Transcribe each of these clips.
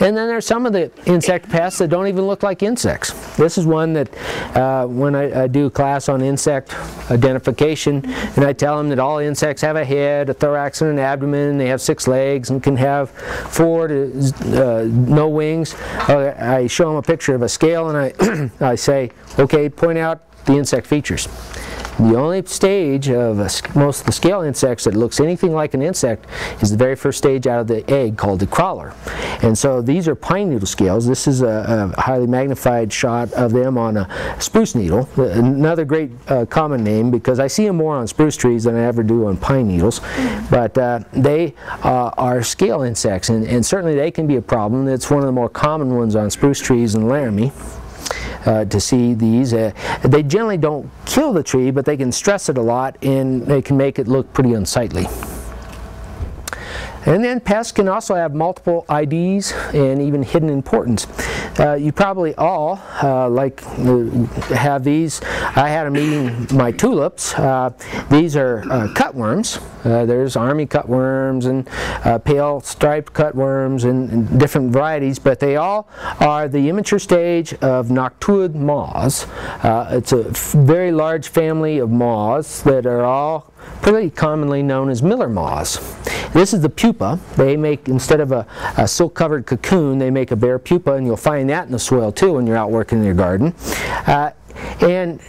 And then there's some of the insect pests that don't even look like insects. This is one that when I do a class on insect identification, and I tell them that all insects have a head, a thorax, and an abdomen, and they have 6 legs and can have 4 to no wings, I show them a picture of a scale and I say, okay, point out the insect features. The only stage of most of the scale insects that looks anything like an insect is the very first stage out of the egg called the crawler. And so these are pine needle scales. This is a highly magnified shot of them on a spruce needle, another great common name, because I see them more on spruce trees than I ever do on pine needles. But they are scale insects, and certainly they can be a problem. It's one of the more common ones on spruce trees in Laramie. To see these. They generally don't kill the tree, but they can stress it a lot and they can make it look pretty unsightly. And then pests can also have multiple IDs and even hidden importance. You probably all have these. I had them eating my tulips. These are cutworms. There's army cutworms and pale striped cutworms and different varieties, but they all are the immature stage of noctuid moths. It's a very large family of moths that are all pretty commonly known as Miller moths. This is the pupa. They make, instead of a silk-covered cocoon, they make a bare pupa, and you'll find that in the soil too when you're out working in your garden. And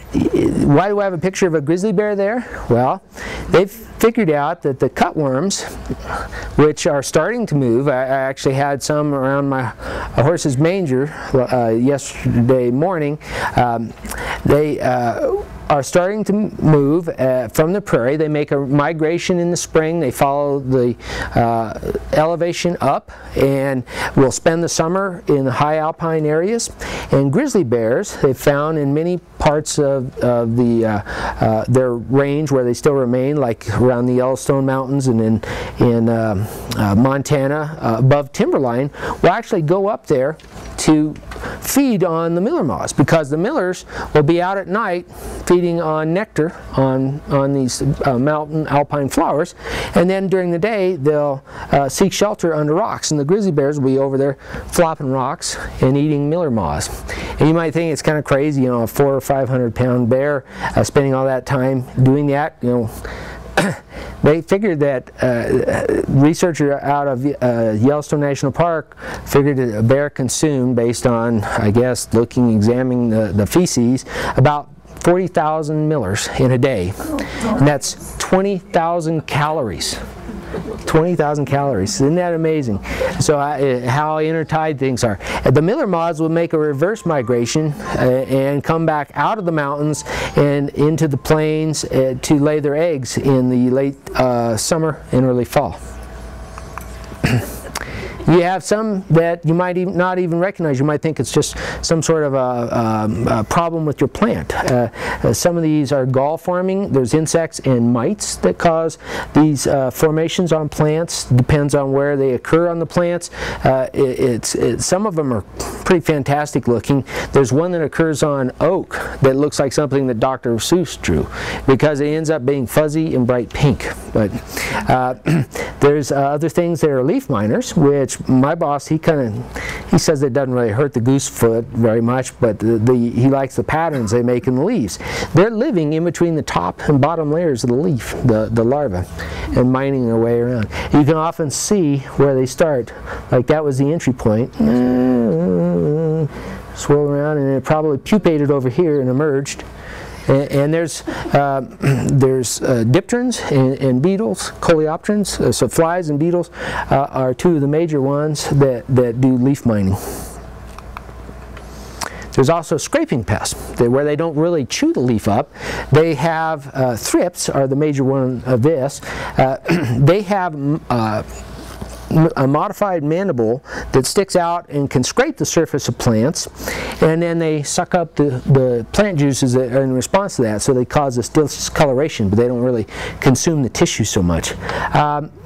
why do I have a picture of a grizzly bear there? Well, they've figured out that the cutworms, which are starting to move, I actually had some around my horse's manger yesterday morning, they are starting to move from the prairie. They make a migration in the spring. They follow the elevation up and will spend the summer in high alpine areas. And grizzly bears, they've found in many parts of the, their range where they still remain, like around the Yellowstone Mountains and in Montana above timberline, will actually go up there to feed on the miller moths, because the millers will be out at night feeding on nectar on these mountain alpine flowers, and then during the day they'll seek shelter under rocks, and the grizzly bears will be over there flopping rocks and eating miller moths. And you might think it's kind of crazy, you know, a 400- or 500-pound bear spending all that time doing that, you know. They figured that researchers out of Yellowstone National Park figured that a bear consumed, based on, I guess, examining the feces, about 40,000 millers in a day. And that's 20,000 calories. 20,000 calories. Isn't that amazing? So how intertied things are. The miller moths will make a reverse migration and come back out of the mountains and into the plains to lay their eggs in the late summer and early fall. You have some that you might even not even recognize. You might think it's just some sort of a problem with your plant. Some of these are gall forming. There's insects and mites that cause these formations on plants. Depends on where they occur on the plants. Some of them are pretty fantastic looking. There's one that occurs on oak that looks like something that Dr. Seuss drew, because it ends up being fuzzy and bright pink. But there's other things that are leaf miners, which my boss, he says it doesn't really hurt the goose foot very much, but he likes the patterns they make in the leaves. They're living in between the top and bottom layers of the leaf, the larva, and mining their way around. You can often see where they start. Like that was the entry point. Swirl around, and it probably pupated over here and emerged. And there's dipterans and beetles, coleopterans, so flies and beetles are two of the major ones that do leaf mining. There's also scraping pests, where they don't really chew the leaf up. They have, thrips are the major one of this. They have a modified mandible that sticks out and can scrape the surface of plants, and then they suck up the plant juices that are in response to that, so they cause this discoloration, but they don't really consume the tissue so much.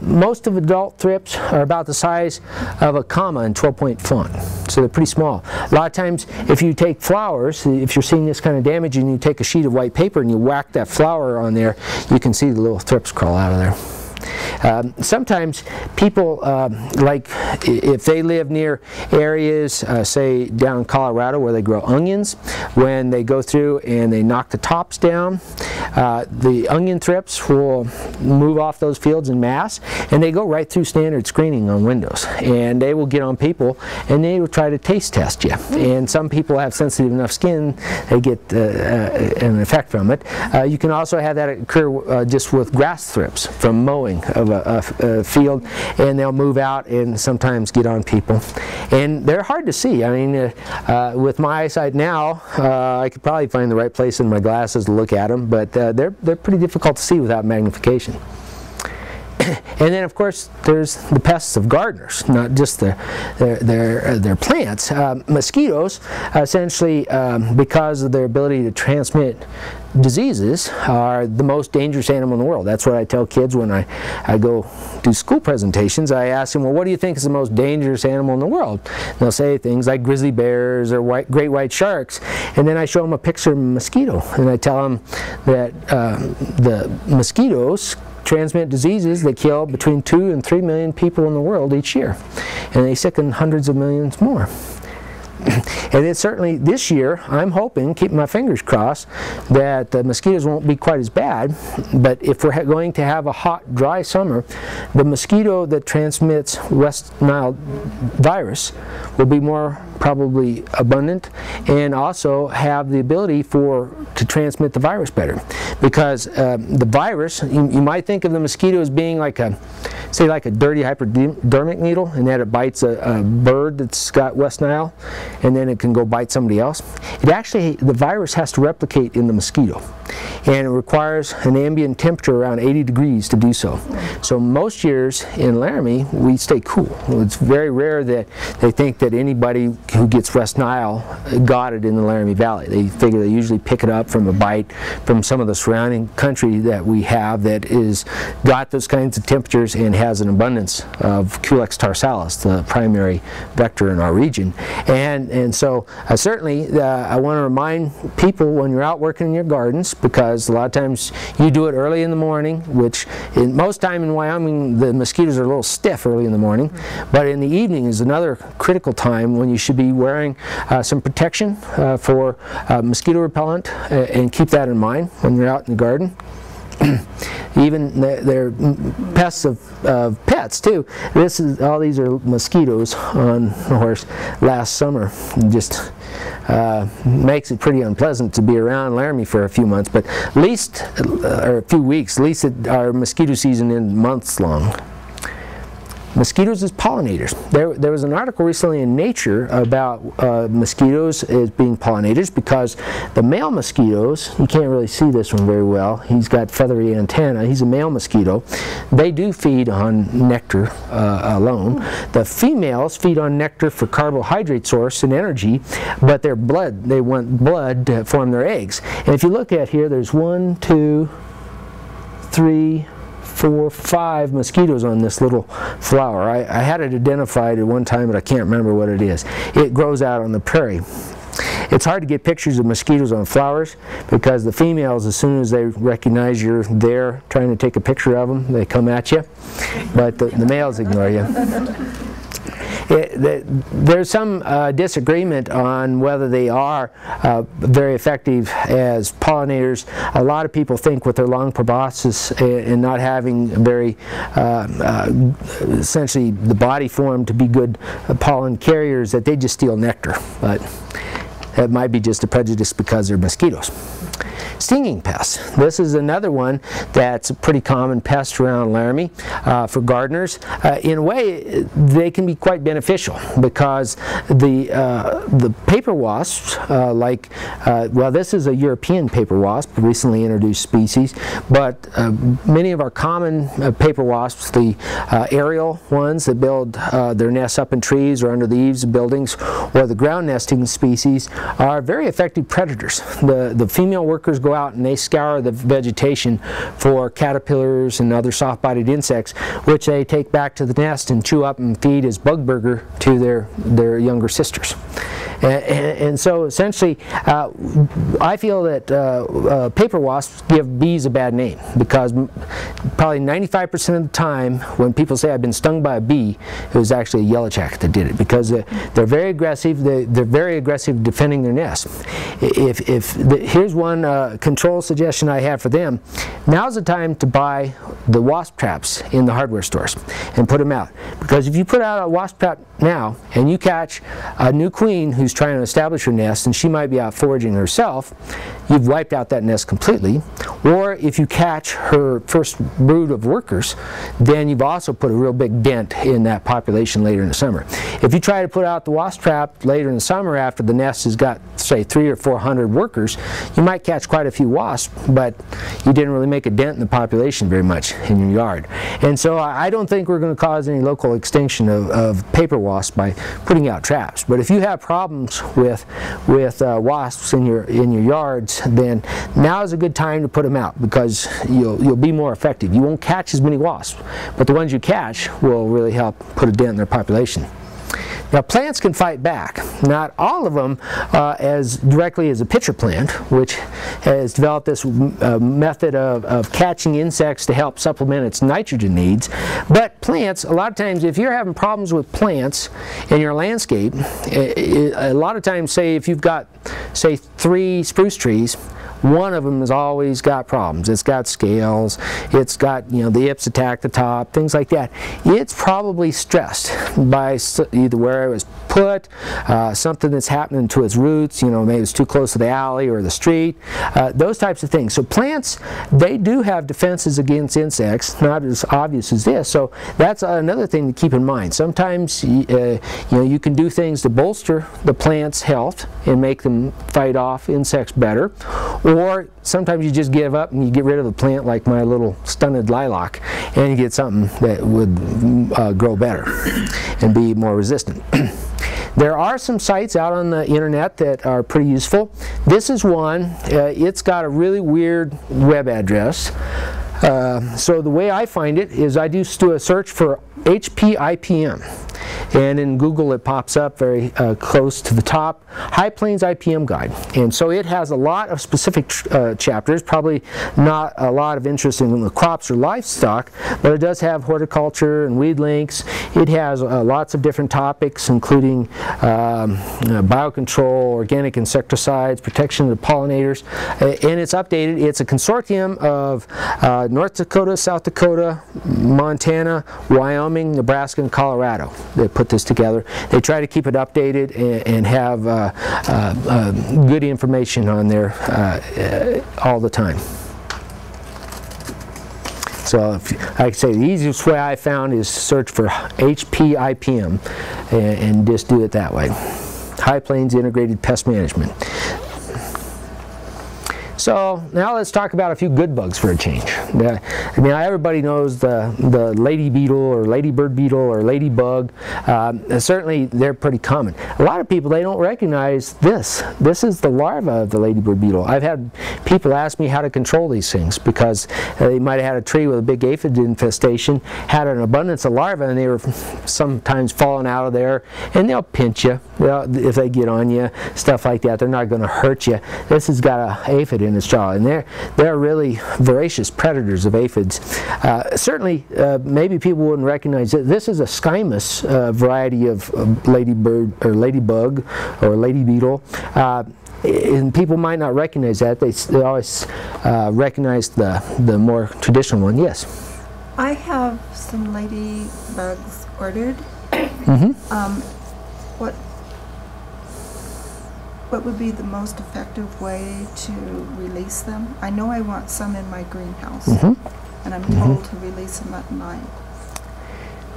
Most of adult thrips are about the size of a comma in 12-point font, so they're pretty small. A lot of times if you take flowers, if you're seeing this kind of damage, and you take a sheet of white paper and you whack that flower on there, you can see the little thrips crawl out of there. Sometimes people, like if they live near areas, say down in Colorado where they grow onions, when they go through and they knock the tops down, the onion thrips will move off those fields in mass, and they go right through standard screening on windows, and they will get on people and they will try to taste test you. And some people have sensitive enough skin, they get an effect from it. You can also have that occur just with grass thrips from mowing of a field, and they'll move out and sometimes get on people. And they're hard to see. I mean, with my eyesight now, I could probably find the right place in my glasses to look at them, but they're pretty difficult to see without magnification. And then, of course, there's the pests of gardeners, not just their plants. Mosquitoes, essentially, because of their ability to transmit diseases, are the most dangerous animal in the world. That's what I tell kids when I go do school presentations. I ask them, well, what do you think is the most dangerous animal in the world? And they'll say things like grizzly bears or great white sharks. And then I show them a picture of a mosquito. And I tell them that the mosquitoes transmit diseases that kill between 2 and 3 million people in the world each year. And they sicken hundreds of millions more. And then certainly this year, I'm hoping, keeping my fingers crossed, that the mosquitoes won't be quite as bad. But if we're going to have a hot, dry summer, the mosquito that transmits West Nile virus will be more probably abundant, and also have the ability to transmit the virus better. Because the virus, you might think of the mosquito as being like a, say, like a dirty hypodermic needle, and that it bites a bird that's got West Nile, and then it can go bite somebody else. It actually, the virus has to replicate in the mosquito, and it requires an ambient temperature around 80 degrees to do so. So most years in Laramie, we stay cool. It's very rare that they think that anybody who gets West Nile got it in the Laramie Valley. They figure they usually pick it up from a bite from some of the surrounding country that we have that is got those kinds of temperatures and has an abundance of Culex tarsalis, the primary vector in our region. And so certainly I want to remind people, when you're out working in your gardens, because a lot of times you do it early in the morning, which most time in Wyoming the mosquitoes are a little stiff early in the morning, but in the evening is another critical time when you should be wearing some protection for mosquito repellent, and keep that in mind when you're out in the garden. Even they're pests of pets too. This is, all these are mosquitoes on the horse last summer. It just makes it pretty unpleasant to be around Laramie for a few months, but at least, or a few weeks, at least our mosquito season is months long. Mosquitoes as pollinators. There was an article recently in Nature about mosquitoes as being pollinators, because the male mosquitoes, you can't really see this one very well, he's got feathery antennae, he's a male mosquito, they do feed on nectar alone. The females feed on nectar for carbohydrate source and energy, but their blood, they want blood to form their eggs. And if you look at here, there's 1, 2, 3, 4, 5 mosquitoes on this little flower. I had it identified at one time, but I can't remember what it is. It grows out on the prairie. It's hard to get pictures of mosquitoes on flowers, because the females, as soon as they recognize you're there trying to take a picture of them, they come at you, but the males ignore you. There's some disagreement on whether they are very effective as pollinators. A lot of people think with their long proboscis and not having very, essentially the body form to be good pollen carriers, that they just steal nectar. But that might be just a prejudice because they're mosquitoes. Stinging pests. This is another one that's a pretty common pest around Laramie for gardeners. In a way, they can be quite beneficial, because the paper wasps, like, well, this is a European paper wasp, recently introduced species, but many of our common paper wasps, the aerial ones that build their nests up in trees or under the eaves of buildings, or the ground nesting species, are very effective predators. The female workers go out and they scour the vegetation for caterpillars and other soft-bodied insects, which they take back to the nest and chew up and feed as bug burger to their younger sisters. And so essentially, I feel that paper wasps give bees a bad name, because probably 95% of the time when people say I've been stung by a bee, it was actually a yellowjacket that did it, because they're very aggressive. They're very aggressive defending their nest. Here's one control suggestion I have for them. Now's the time to buy the wasp traps in the hardware stores and put them out, because if you put out a wasp trap now and you catch a new queen who's trying to establish her nest, and she might be out foraging herself, you've wiped out that nest completely. Or if you catch her first brood of workers, then you've also put a real big dent in that population later in the summer. If you try to put out the wasp trap later in the summer after the nest has got, say, 300 or 400 workers, you might catch quite a few wasps, but you didn't really make a dent in the population very much in your yard. And so I don't think we're going to cause any local extinction of paper wasps by putting out traps. But if you have problems with wasps in your yards, then now is a good time to put them out, because you'll be more effective. You won't catch as many wasps, but the ones you catch will really help put a dent in their population. Now, plants can fight back. Not all of them as directly as a pitcher plant, which has developed this method of catching insects to help supplement its nitrogen needs. But plants, a lot of times, if you're having problems with plants in your landscape, a lot of times, say if you've got, say, 3 spruce trees, one of them has always got problems. It's got scales, it's got, you know, the ips attack the top, things like that. It's probably stressed by either where it was put, something that's happening to its roots, you know, maybe it's too close to the alley or the street, those types of things. So plants, they do have defenses against insects, not as obvious as this. So that's another thing to keep in mind. Sometimes you know, you can do things to bolster the plant's health and make them fight off insects better. Or sometimes you just give up and you get rid of the plant, like my little stunted lilac, and you get something that would grow better and be more resistant. There are some sites out on the internet that are pretty useful. This is one. It's got a really weird web address. So the way I find it is I just do a search for HP IPM, and in Google it pops up very close to the top, High Plains IPM Guide. And so it has a lot of specific chapters, probably not a lot of interest in the crops or livestock, but it does have horticulture and weed links. It has lots of different topics, including biocontrol, organic insecticides, protection of the pollinators, and it's updated. It's a consortium of North Dakota, South Dakota, Montana, Wyoming, Nebraska, and Colorado. They put this together. They try to keep it updated and have good information on there all the time. So, like I say, the easiest way I found is search for HP IPM and just do it that way. High Plains Integrated Pest Management. So now let's talk about a few good bugs for a change. I mean, everybody knows the lady beetle or ladybird beetle or ladybug. Certainly, they're pretty common. A lot of people, they don't recognize this. This is the larva of the ladybird beetle. I've had people ask me how to control these things, because they might have had a tree with a big aphid infestation, had an abundance of larvae, and they were sometimes falling out of there, and they'll pinch you if they get on you, stuff like that. They're not going to hurt you. This has got an aphid in its jaw, and they're really voracious predators of aphids. Certainly, maybe people wouldn't recognize that this is a scymus variety of ladybird or ladybug or lady beetle. And people might not recognize that. They always recognize the more traditional one. Yes? I have some ladybugs ordered. Mm-hmm. What would be the most effective way to release them? I know I want some in my greenhouse, mm-hmm. and I'm told mm-hmm. to release them at night.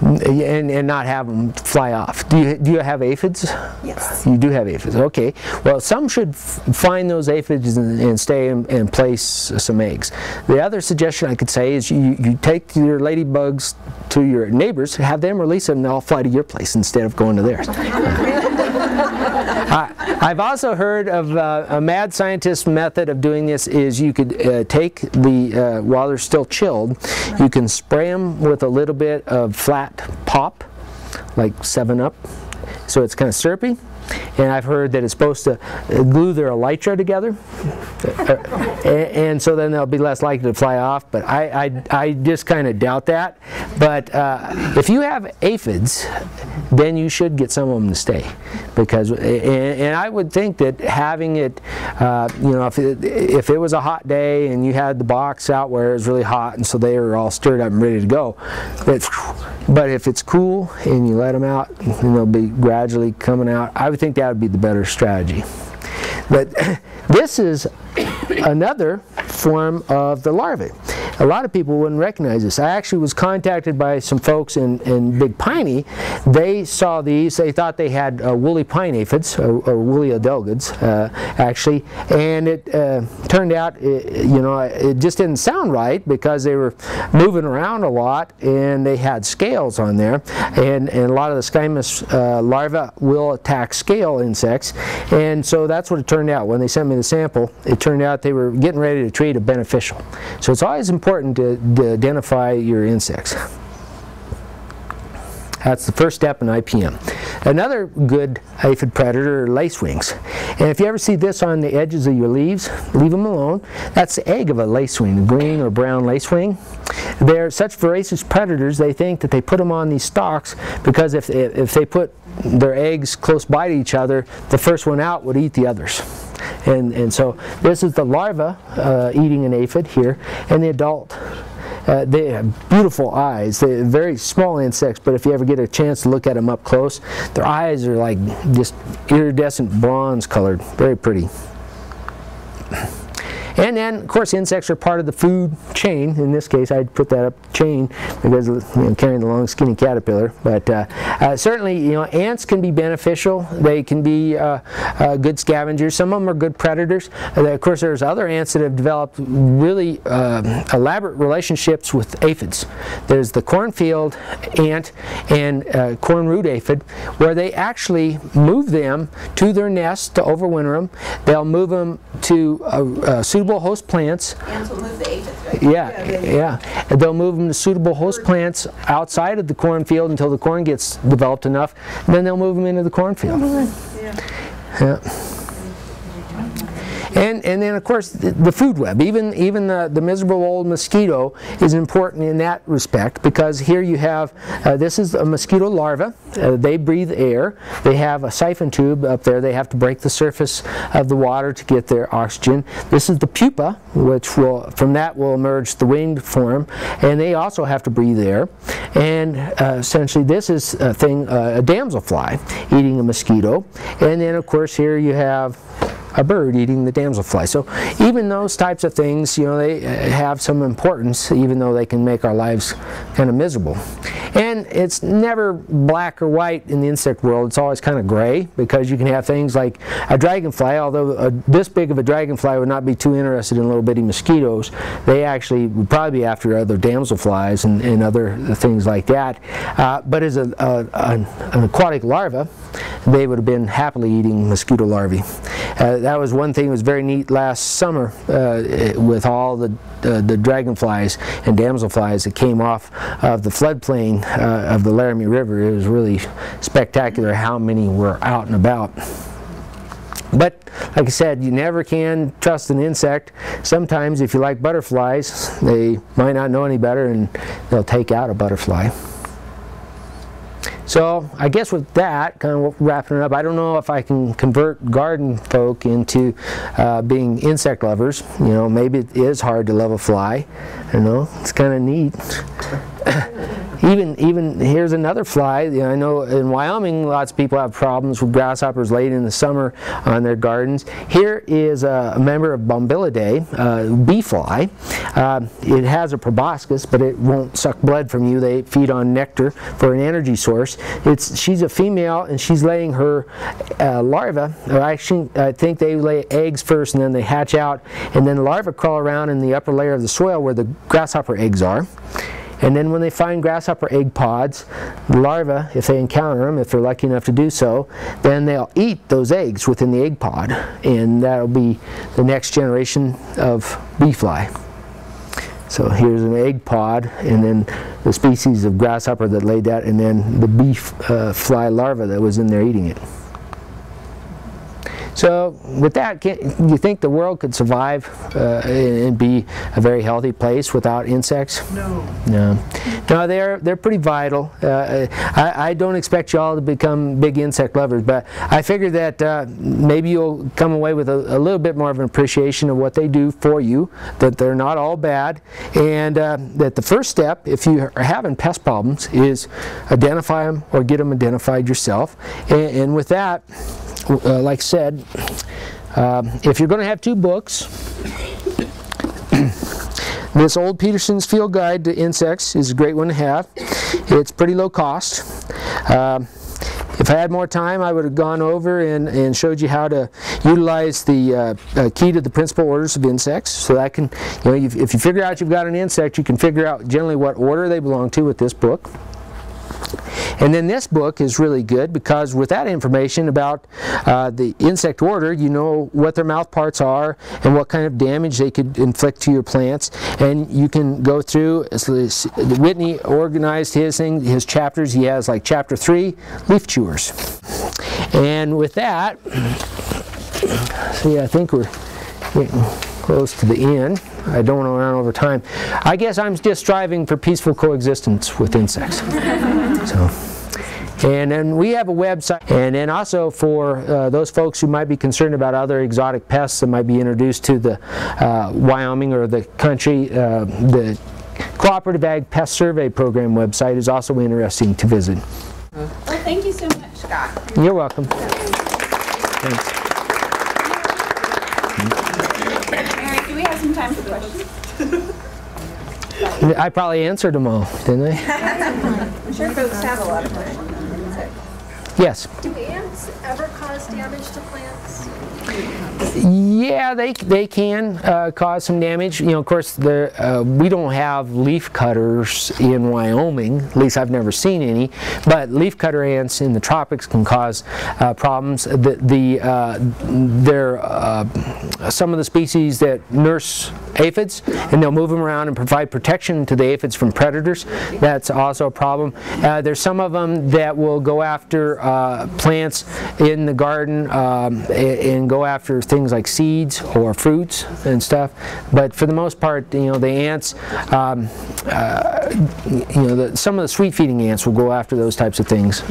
And not have them fly off. Do you have aphids? Yes. You do have aphids. Okay. Well, some should find those aphids and stay and place some eggs. The other suggestion I could say is you take your ladybugs to your neighbors, have them release them, and they'll fly to your place instead of going to theirs. I've also heard of a mad scientist method of doing this is you could take the, while they're still chilled, you can spray them with a little bit of flat pop, like 7-Up, so it's kind of syrupy. and I've heard that it's supposed to glue their elytra together, and so then they'll be less likely to fly off, but I just kind of doubt that. But if you have aphids, then you should get some of them to stay, because and I would think that having it, you know, if it was a hot day and you had the box out where it was really hot and so they were all stirred up and ready to go, but if it's cool and you let them out and they'll be gradually coming out, I would think that would be the better strategy. But this is another form of the larvae. A lot of people wouldn't recognize this. I actually was contacted by some folks in Big Piney. They saw these. They thought they had woolly pine aphids, or woolly adelgids, actually. And it turned out, you know, it just didn't sound right because they were moving around a lot and they had scales on there. And a lot of the scymus larvae will attack scale insects. And so that's what it turned out. When they sent me the sample, it turned out they were getting ready to treat a beneficial. So it's always important to identify your insects. That's the first step in IPM. Another good aphid predator are lacewings. And if you ever see this on the edges of your leaves, leave them alone. That's the egg of a lacewing, green or brown lacewing. They're such voracious predators, they think that they put them on these stalks because if they put their eggs close by to each other, the first one out would eat the others. And so this is the larva eating an aphid here, and the adult. They have beautiful eyes. They're very small insects, but if you ever get a chance to look at them up close, their eyes are like just iridescent bronze colored. Very pretty. And then, of course, insects are part of the food chain. In this case, I'd put that up chain because I'm carrying the long, skinny caterpillar. But certainly, you know, ants can be beneficial. They can be good scavengers. Some of them are good predators. Of course, there's other ants that have developed really elaborate relationships with aphids. There's the cornfield ant and corn root aphid, where they actually move them to their nests to overwinter them. They'll move them to suitable host plants. Ants will move the aphids, right? Yeah. And they'll move them to suitable host plants outside of the cornfield until the corn gets developed enough. Then they'll move them into the cornfield. And then, of course, the food web. Even the miserable old mosquito is important in that respect, because here you have, this is a mosquito larva. They breathe air. They have a siphon tube up there. They have to break the surface of the water to get their oxygen. This is the pupa, which will, from that will emerge the winged form. And they also have to breathe air. And essentially, this is a thing, a damselfly eating a mosquito. And then, of course, here you have a bird eating the damselfly. So even those types of things, you know, they have some importance, even though they can make our lives kind of miserable. And it's never black or white in the insect world. It's always kind of gray, because you can have things like a dragonfly, although this big of a dragonfly would not be too interested in little bitty mosquitoes. They actually would probably be after other damselflies and other things like that. But as an aquatic larva, they would have been happily eating mosquito larvae. That was one thing that was very neat last summer with all the dragonflies and damselflies that came off of the floodplain of the Laramie River. It was really spectacular how many were out and about. But, like I said, you never can trust an insect. Sometimes, if you like butterflies, they might not know any better and they'll take out a butterfly. So I guess with that, kind of wrapping it up, I don't know if I can convert garden folk into being insect lovers. You know, maybe it is hard to love a fly. You know, it's kind of neat. Even here's another fly. You know, I know in Wyoming, lots of people have problems with grasshoppers late in the summer on their gardens. Here is a member of Bombylidae, bee fly. It has a proboscis, but it won't suck blood from you. They feed on nectar for an energy source. She's a female, and she's laying her larva. Actually, I think they lay eggs first, and then they hatch out, and then the larvae crawl around in the upper layer of the soil where the grasshopper eggs are. And then when they find grasshopper egg pods, the larvae, if they encounter them, if they're lucky enough to do so, then they'll eat those eggs within the egg pod. And that'll be the next generation of bee fly. So here's an egg pod, and then the species of grasshopper that laid that, and then the bee fly larva that was in there eating it. So with that, do you think the world could survive and be a very healthy place without insects? No, they're pretty vital. I don't expect y'all to become big insect lovers, but I figure that maybe you'll come away with a little bit more of an appreciation of what they do for you, that they're not all bad, and that the first step, if you are having pest problems, is identify them or get them identified yourself. And with that, like I said, if you're going to have two books, this old Peterson's Field Guide to Insects is a great one to have. It's pretty low cost. If I had more time, I would have gone over and showed you how to utilize the key to the principal orders of insects. So that can, if you figure out you've got an insect, you can figure out generally what order they belong to with this book. And then this book is really good because with that information about the insect order, you know what their mouth parts are and what kind of damage they could inflict to your plants. And you can go through, Whitney organized his thing, his chapters. He has like chapter 3, leaf chewers. And with that, see, I think we're getting close to the end. I don't want to run over time. I guess I'm just striving for peaceful coexistence with insects. So, and then we have a website, and then also for those folks who might be concerned about other exotic pests that might be introduced to the Wyoming or the country, the Cooperative Ag Pest Survey Program website is also interesting to visit. Well, thank you so much, Scott. You're welcome. Thanks. Time for questions. I probably answered them all, didn't I? I'm sure folks have a lot of questions on insects. Yes. Do ants ever cause damage to plants? Yeah, they can cause some damage. You know, of course, we don't have leaf cutters in Wyoming. At least I've never seen any. But leaf cutter ants in the tropics can cause problems. Some of the species that nurse aphids, and they'll move them around and provide protection to the aphids from predators. That's also a problem. There's some of them that will go after plants in the garden and go after things like seeds or fruits and stuff, but for the most part, the ants, some of the sweet feeding ants will go after those types of things.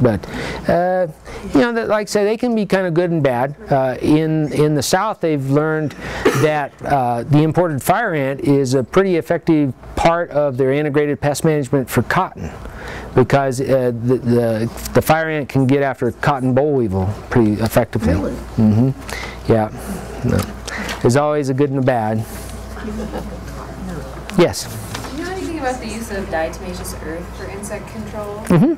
Like I say, they can be kind of good and bad. In the South, they've learned that the imported fire ant is a pretty effective part of their integrated pest management for cotton, because the fire ant can get after cotton boll weevil pretty effectively. Really? Mm-hmm. Yeah. No. There's always a good and a bad. Yes? Do you know anything about the use of diatomaceous earth for insect control? Mm-hmm.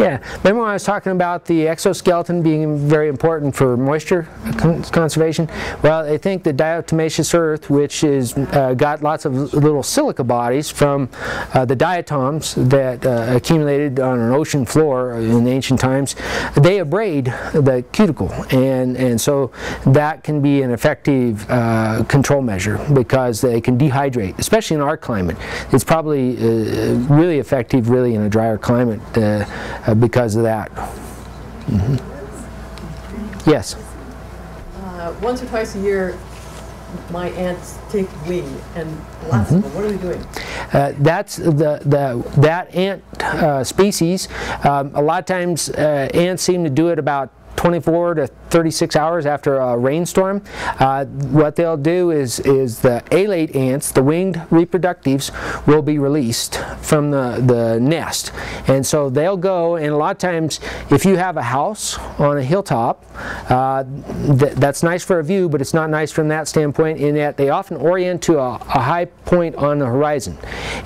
Yeah. Remember when I was talking about the exoskeleton being very important for moisture conservation? Well, they think that diatomaceous earth, which is got lots of little silica bodies from the diatoms that accumulated on an ocean floor in ancient times, they abrade the cuticle, and so that can be an effective control measure because they can dehydrate, especially in our climate. It's probably really effective, really, in a drier climate because of that. Mm-hmm. Yes? Once or twice a year, my ants take wing, and lots of them. What are they doing? That's that ant species. A lot of times, ants seem to do it about 24 to 36 hours after a rainstorm. What they'll do is the alate ants, the winged reproductives, will be released from the nest. And so they'll go, and a lot of times, if you have a house on a hilltop, that's nice for a view, but it's not nice from that standpoint in that they often orient to a high point on the horizon.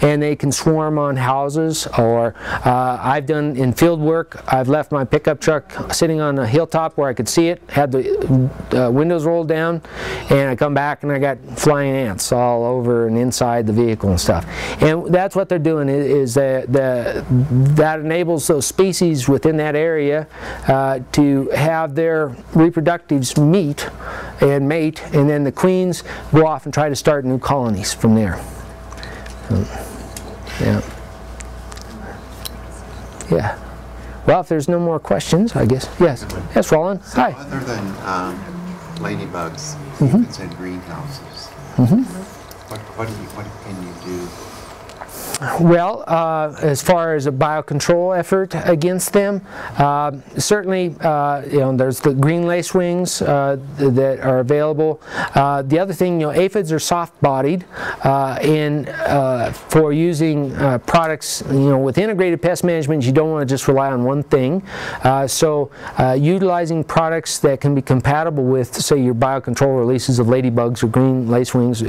And they can swarm on houses, or I've done in field work, I've left my pickup truck sitting on a hilltop where I could see it, had the windows rolled down, and I come back and I got flying ants all over and inside the vehicle and stuff. And that's what they're doing, is that enables those species within that area to have their reproductives meet and mate, and then the queens go off and try to start new colonies from there. Yeah. Well, if there's no more questions, I guess. Yes. Yes, Roland. So hi. Other than ladybugs, mm-hmm. It's in greenhouses. Mm-hmm. What can you do? Well, as far as a biocontrol effort against them, certainly you know, there's the green lacewings that are available. The other thing, you know, aphids are soft-bodied, and for using products, you know, with integrated pest management, you don't want to just rely on one thing. So utilizing products that can be compatible with, say, your biocontrol releases of ladybugs or green lacewings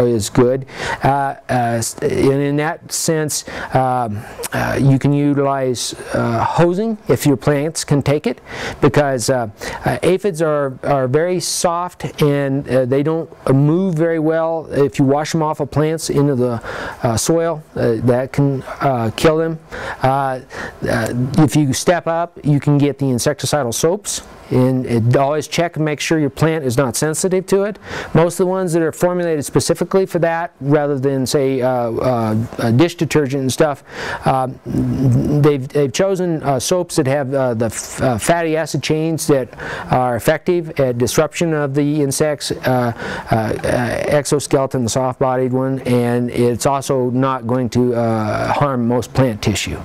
is good. And in that sense, you can utilize hosing if your plants can take it, because aphids are very soft, and they don't move very well. If you wash them off of plants into the soil, that can kill them. If you step up, you can get the insecticidal soaps, and always check and make sure your plant is not sensitive to it. Most of the ones that are formulated specifically for that, rather than, say, dish detergent and stuff, they've chosen soaps that have the fatty acid chains that are effective at disruption of the insects, exoskeleton, the soft-bodied one, and it's also not going to harm most plant tissue.